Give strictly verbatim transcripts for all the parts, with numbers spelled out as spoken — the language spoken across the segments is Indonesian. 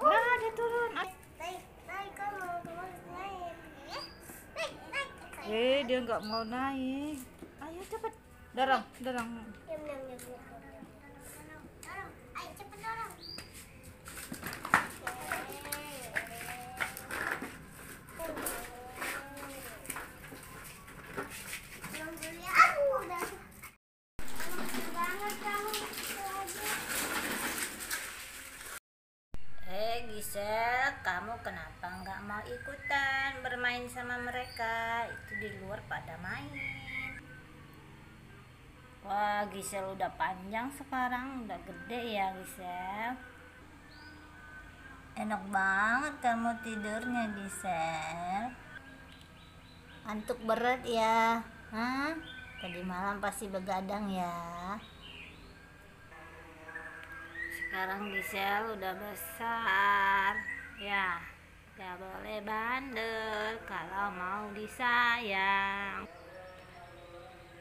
Udah dia turun. Naik, naik, kalau mau naik. Naik, naik. Eh, dia nggak mau naik. Ayo cepet. Dorong, dorong. Gisel, kamu kenapa nggak mau ikutan bermain sama mereka? Itu di luar pada main. Wah, Gisel udah panjang sekarang, udah gede ya Gisel. Enak banget kamu tidurnya Gisel. Antuk berat ya, hah? Tadi malam pasti begadang ya. Sekarang Gisel udah besar ya, gak boleh bandel kalau mau disayang.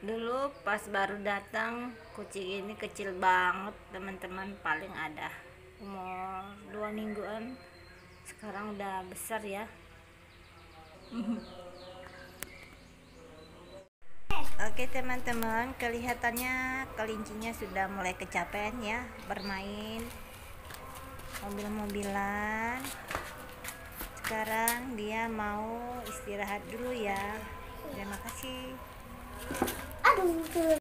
Dulu pas baru datang kucing ini kecil banget teman-teman, paling ada umur dua mingguan. Sekarang udah besar ya. Oke teman-teman, kelihatannya kelincinya sudah mulai kecapean ya, bermain mobil-mobilan. Sekarang dia mau istirahat dulu ya. Terima kasih. Aduh.